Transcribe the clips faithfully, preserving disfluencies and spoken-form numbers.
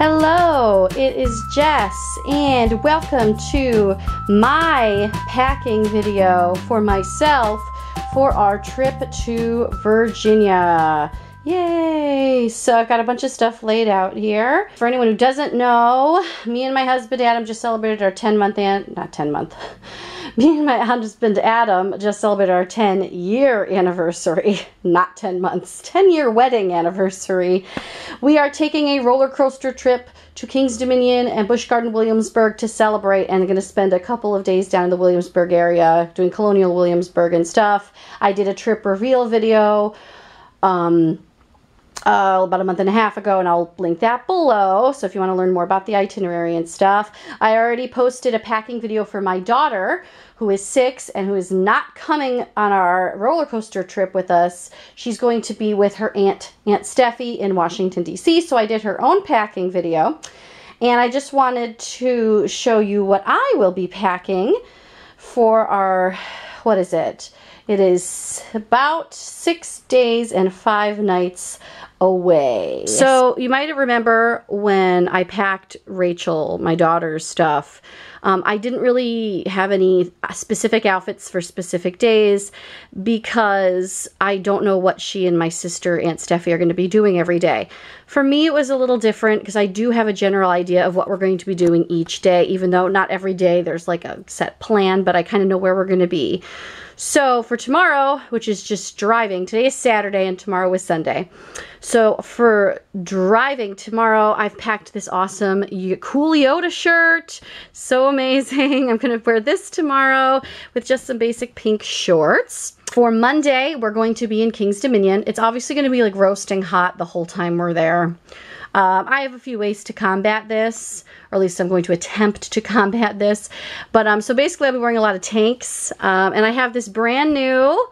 Hello, it is Jess, and welcome to my packing video for myself for our trip to Virginia. Yay! So I've got a bunch of stuff laid out here. For anyone who doesn't know, me and my husband Adam just celebrated our ten month and not ten month. Me and my husband Adam just celebrated our ten year anniversary, not ten months, ten year wedding anniversary. We are taking a roller coaster trip to King's Dominion and Busch Gardens Williamsburg to celebrate, and I'm going to spend a couple of days down in the Williamsburg area doing Colonial Williamsburg and stuff. I did a trip reveal video um Uh, about a month and a half ago, and I'll link that below, so if you want to learn more about the itinerary and stuff. I already posted a packing video for my daughter, who is six and who is not coming on our roller coaster trip with us. She's going to be with her aunt, Aunt Steffi, in Washington, D C, so I did her own packing video. And I just wanted to show you what I will be packing for our, what is it? It is about six days and five nights away. So you might remember when I packed Rachel, my daughter's stuff, um, I didn't really have any specific outfits for specific days because I don't know what she and my sister, Aunt Steffi, are going to be doing every day. For me, it was a little different because I do have a general idea of what we're going to be doing each day, even though not every day there's like a set plan, but I kind of know where we're going to be. So for tomorrow, which is just driving, today is Saturday and tomorrow is Sunday. So for driving tomorrow, I've packed this awesome Cool Yoda shirt. So amazing. I'm going to wear this tomorrow with just some basic pink shorts. For Monday, we're going to be in King's Dominion. It's obviously going to be like roasting hot the whole time we're there. Um, I have a few ways to combat this, or at least I'm going to attempt to combat this. But um, so basically I'll be wearing a lot of tanks. Um, and I have this brand new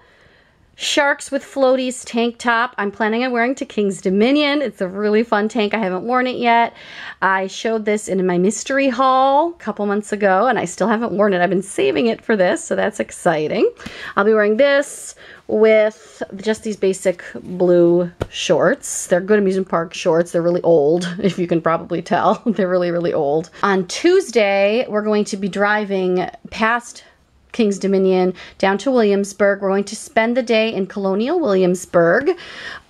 Sharks with Floaties tank top I'm planning on wearing to King's Dominion. It's a really fun tank. I haven't worn it yet. I showed this in my mystery haul a couple months ago, and I still haven't worn it. I've been saving it for this, so that's exciting. I'll be wearing this with just these basic blue shorts. They're good amusement park shorts. They're really old, if you can probably tell. They're really, really old. On Tuesday, we're going to be driving past King's Dominion down to Williamsburg. We're going to spend the day in Colonial Williamsburg.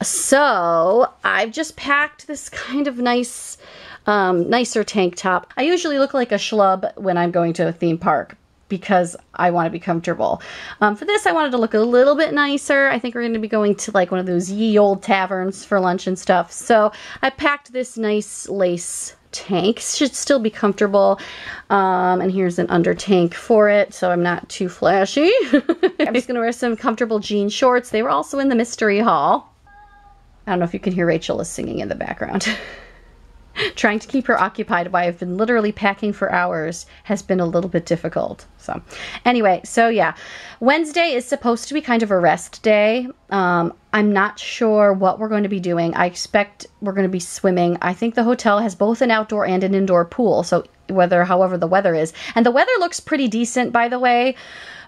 So I've just packed this kind of nice, um, nicer tank top. I usually look like a schlub when I'm going to a theme park because I want to be comfortable. Um, for this, I wanted to look a little bit nicer. I think we're going to be going to like one of those ye old taverns for lunch and stuff. So I packed this nice lace tank. Should still be comfortable. Um, and here's an under tank for it, so I'm not too flashy. I'm just gonna wear some comfortable jean shorts. They were also in the mystery haul. I don't know if you can hear Rachel is singing in the background. Trying to keep her occupied while I've been literally packing for hours has been a little bit difficult. So anyway, so yeah, Wednesday is supposed to be kind of a rest day. Um, I'm not sure what we're going to be doing. I expect we're going to be swimming. I think the hotel has both an outdoor and an indoor pool. So whether, however the weather is, and the weather looks pretty decent, by the way,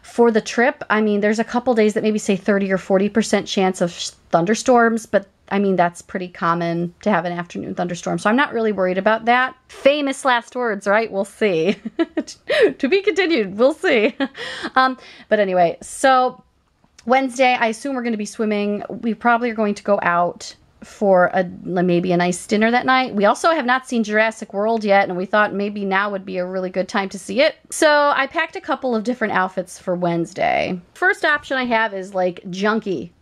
for the trip. I mean, there's a couple days that maybe say thirty or forty percent chance of thunderstorms, but I mean, that's pretty common to have an afternoon thunderstorm, so I'm not really worried about that. Famous last words, right? We'll see. To be continued, we'll see. Um, but anyway, so Wednesday, I assume we're going to be swimming. We probably are going to go out for a maybe a nice dinner that night. We also have not seen Jurassic World yet, and we thought maybe now would be a really good time to see it. So I packed a couple of different outfits for Wednesday. First option I have is like junky.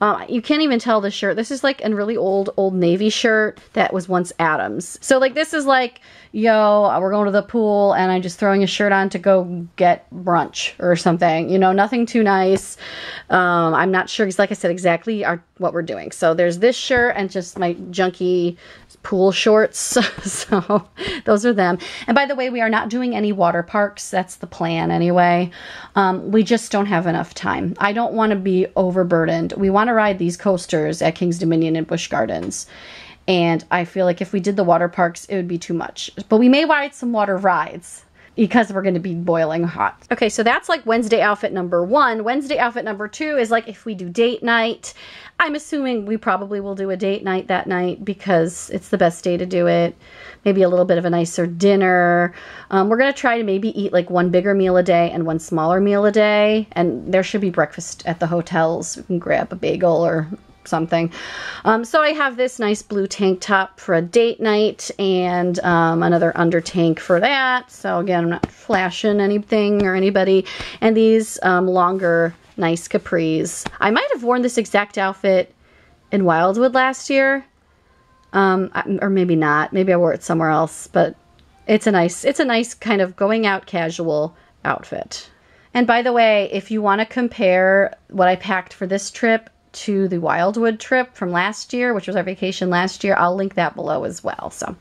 Um, you can't even tell the shirt. This is like a really old, old Navy shirt that was once Adam's. So like this is like, yo, we're going to the pool and I'm just throwing a shirt on to go get brunch or something. You know, nothing too nice. Um, I'm not sure, like I said, exactly our, what we're doing. So there's this shirt and just my junky pool shorts. So those are them. And by the way, we are not doing any water parks. That's the plan anyway. Um, we just don't have enough time. I don't want to be overburdened. We want to ride these coasters at King's Dominion and Busch Gardens. And I feel like if we did the water parks, it would be too much. But we may ride some water rides. because we're going to be boiling hot. Okay, so that's like Wednesday outfit number one. Wednesday outfit number two is like if we do date night. I'm assuming we probably will do a date night that night because it's the best day to do it. Maybe a little bit of a nicer dinner. Um, we're going to try to maybe eat like one bigger meal a day and one smaller meal a day. And there should be breakfast at the hotels. We can grab a bagel or something. Um, so I have this nice blue tank top for a date night and um, another under tank for that. So again, I'm not flashing anything or anybody. And these um, longer, nice capris. I might have worn this exact outfit in Wildwood last year. Um, or maybe not. Maybe I wore it somewhere else. But it's a nice, it's a nice kind of going out casual outfit. And by the way, if you want to compare what I packed for this trip to the Wildwood trip from last year, which was our vacation last year, I'll link that below as well. So,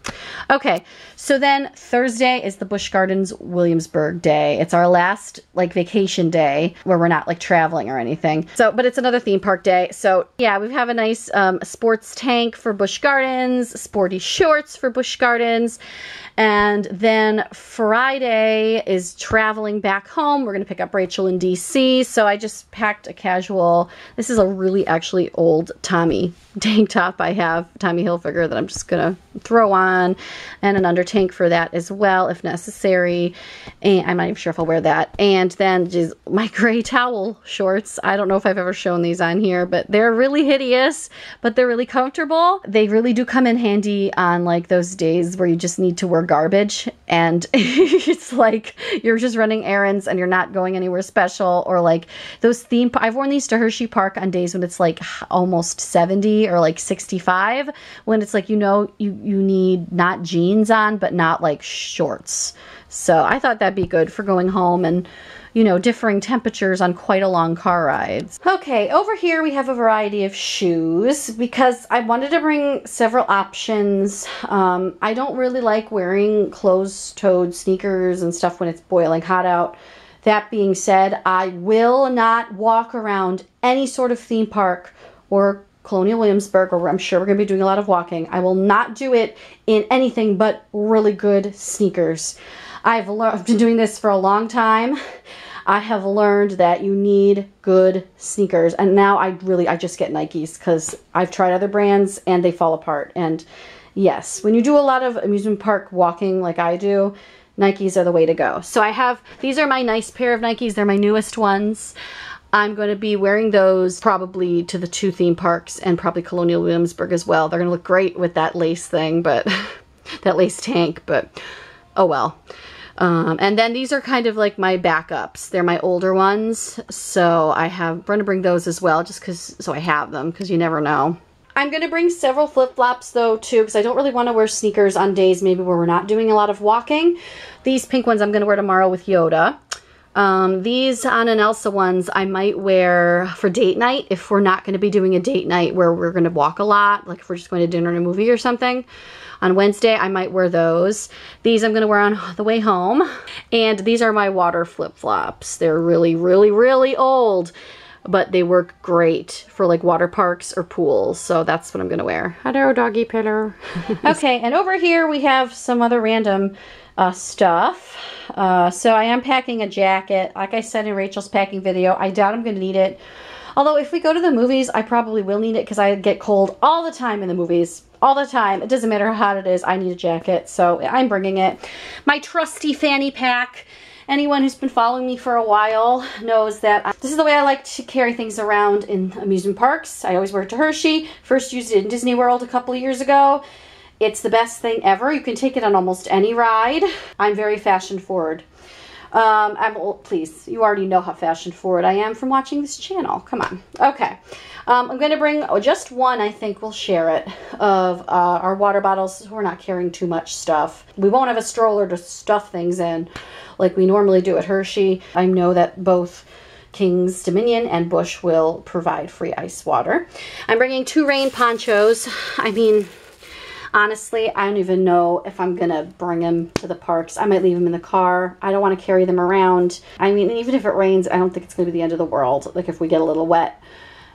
okay. So then Thursday is the Busch Gardens Williamsburg day. It's our last like vacation day where we're not like traveling or anything. So, but it's another theme park day. So yeah, we have a nice um, sports tank for Busch Gardens, sporty shorts for Busch Gardens. And then Friday is traveling back home. We're going to pick up Rachel in D C. So I just packed a casual, this is a really actually old Tommy tank top I have, Tommy Hilfiger, that I'm just gonna throw on, and an under tank for that as well if necessary, and I'm not even sure if I'll wear that. And then just my gray towel shorts. I don't know if I've ever shown these on here, but they're really hideous, but they're really comfortable. They really do come in handy on like those days where you just need to wear garbage and it's like you're just running errands and you're not going anywhere special, or like those theme, I've worn these to Hershey Park on days when it's like almost seventy or like sixty-five, when it's like, you know, you you need not jeans on but not like shorts. So I thought that'd be good for going home and, you know, differing temperatures on quite a long car ride. Okay, over here we have a variety of shoes because I wanted to bring several options. Um, I don't really like wearing closed-toed sneakers and stuff when it's boiling hot out. That being said, I will not walk around any sort of theme park or Colonial Williamsburg, or I'm sure we're going to be doing a lot of walking. I will not do it in anything but really good sneakers. I've been doing this for a long time. I have learned that you need good sneakers. And now I really, I just get Nikes because I've tried other brands and they fall apart. And yes, when you do a lot of amusement park walking like I do, Nikes are the way to go. So I have, these are my nice pair of Nikes. They're my newest ones. I'm going to be wearing those probably to the two theme parks and probably Colonial Williamsburg as well. They're going to look great with that lace thing, but that lace tank, but oh well. Um, and then these are kind of like my backups. They're my older ones. So I have, I'm going to bring those as well just because, so I have them because you never know. I'm going to bring several flip-flops though too because I don't really want to wear sneakers on days maybe where we're not doing a lot of walking. These pink ones I'm going to wear tomorrow with Yoda. Um, these Anna and Elsa ones I might wear for date night if we're not going to be doing a date night where we're going to walk a lot, like if we're just going to dinner and a movie or something. On Wednesday, I might wear those. These I'm going to wear on the way home. And these are my water flip-flops. They're really, really, really old, but they work great for like water parks or pools. So that's what I'm going to wear. Hello, doggy pillar. Okay, and over here we have some other random uh, stuff. Uh, so I am packing a jacket. Like I said in Rachel's packing video, I doubt I'm going to need it. Although if we go to the movies, I probably will need it because I get cold all the time in the movies. All the time. It doesn't matter how hot it is. I need a jacket, so I'm bringing it. My trusty fanny pack. Anyone who's been following me for a while knows that I, this is the way I like to carry things around in amusement parks. I always wear it to Hershey. First used it in Disney World a couple of years ago. It's the best thing ever. You can take it on almost any ride. I'm very fashion forward. Um, I'm old, please. You already know how fashion forward I am from watching this channel. Come on. Okay. Um, I'm going to bring oh, just one, I think we'll share it, of uh, our water bottles. We're not carrying too much stuff. We won't have a stroller to stuff things in like we normally do at Hershey. I know that both King's Dominion and Busch will provide free ice water. I'm bringing two rain ponchos. I mean, honestly, I don't even know if I'm going to bring them to the parks. I might leave them in the car. I don't want to carry them around. I mean, even if it rains, I don't think it's going to be the end of the world, like if we get a little wet.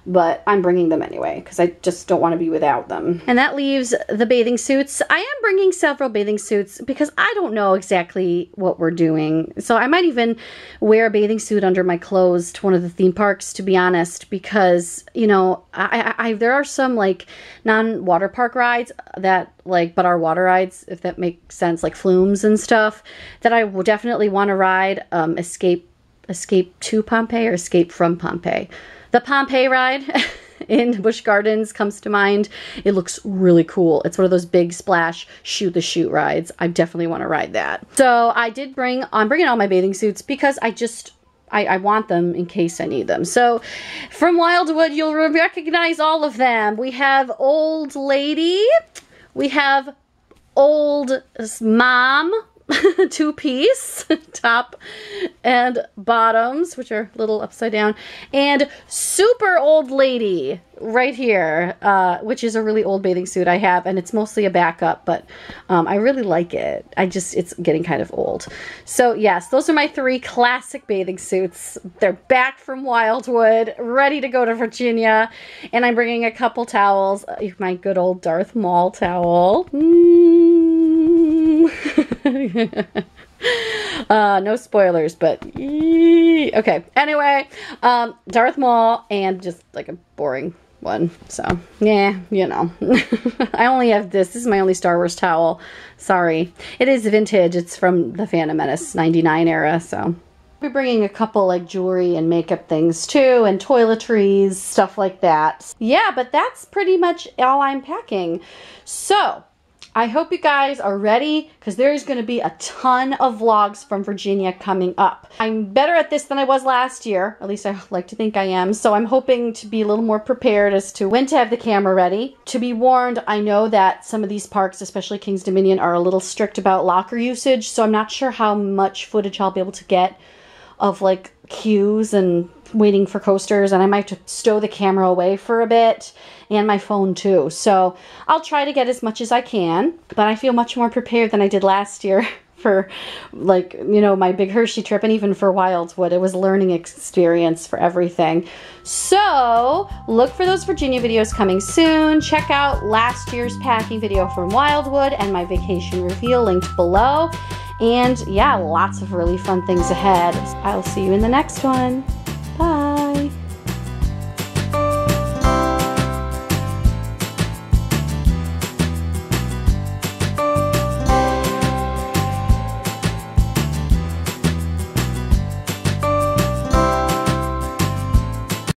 but I'm bringing them anyway because I just don't want to be without them. And that leaves the bathing suits. I am bringing several bathing suits because I don't know exactly what we're doing. So I might even wear a bathing suit under my clothes to one of the theme parks, to be honest, because, you know, I, I, I there are some, like, non-water park rides that, like, but our water rides, if that makes sense, like flumes and stuff, that I will definitely want to ride. Um, Escape, Escape to Pompeii or Escape from Pompeii. The Pompeii ride in Busch Gardens comes to mind. It looks really cool. It's one of those big splash, shoot the shoot rides. I definitely want to ride that. So I did bring, I'm bringing all my bathing suits because I just, I, I want them in case I need them. So from Wildwood, you'll recognize all of them. We have Old Lady. We have Old Mom. Two-piece top and bottoms, which are a little upside down, and super old lady right here, uh, which is a really old bathing suit I have, and it's mostly a backup, but um, I really like it. I just, it's getting kind of old. So yes, those are my three classic bathing suits. They're back from Wildwood, ready to go to Virginia, and I'm bringing a couple towels. My good old Darth Maul towel. Mm. uh, no spoilers, but ee okay. Anyway, um, Darth Maul and just like a boring one. So yeah, you know, I only have this. This is my only Star Wars towel. Sorry, it is vintage. It's from the Phantom Menace ninety-nine era. So we're bringing a couple like jewelry and makeup things too, and toiletries, stuff like that. Yeah, but that's pretty much all I'm packing. So I hope you guys are ready because there's going to be a ton of vlogs from Virginia coming up. I'm better at this than I was last year. At least I like to think I am. So I'm hoping to be a little more prepared as to when to have the camera ready. To be warned, I know that some of these parks, especially King's Dominion, are a little strict about locker usage. So I'm not sure how much footage I'll be able to get of like queues and waiting for coasters, and I might have to stow the camera away for a bit, and my phone too. So I'll try to get as much as I can, but I feel much more prepared than I did last year for, like, you know, my big Hershey trip, and even for Wildwood. It was a learning experience for everything. So look for those Virginia videos coming soon. Check out last year's packing video from Wildwood and my vacation reveal linked below. And yeah, lots of really fun things ahead. I'll see you in the next one.